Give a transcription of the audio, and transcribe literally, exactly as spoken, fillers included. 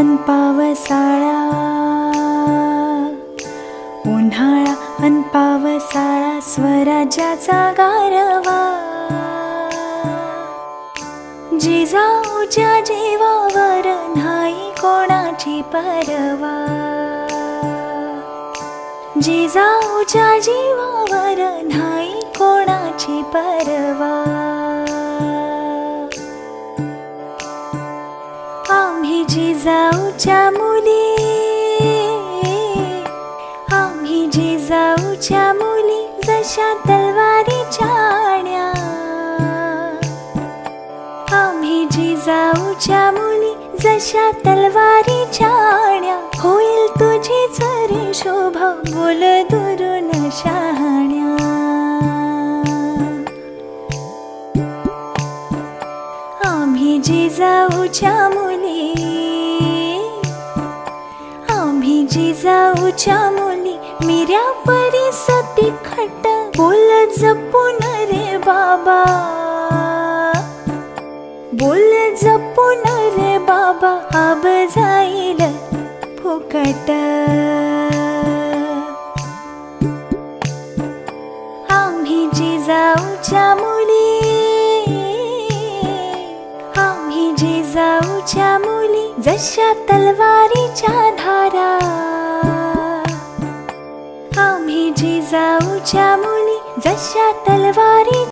अन पावसाळा उन्हाळा अन पावसाळा स्वराज्याचा गारवा जिजाऊच्या जीवावर नाही कोणाची परवा जिजाऊच्या जीवावर नाही कोणाची परवा आम्ही जिजाऊच्या मुली आम्ही जिजाऊच्या मुली जशा तलवारीच्या आण्या आम्ही जिजाऊच्या मुली जशा तलवारीच्या आण्या होईल तुझी जरी शोभा बोल दुरून शहाण्या आम्ही जिजाऊच्या मुली आम्ही जिजाऊच्या मुली मिऱ्या परी सती खट बोल जपून रे बाबा बोल जपून रे बाबा आब जाईल फुकट आम्ही जिजाऊच्या मुली आम्ही जिजाऊच्या मुली जशा तलवारीच्या धारा आम्ही जिजाऊच्या मुली जशा तलवारी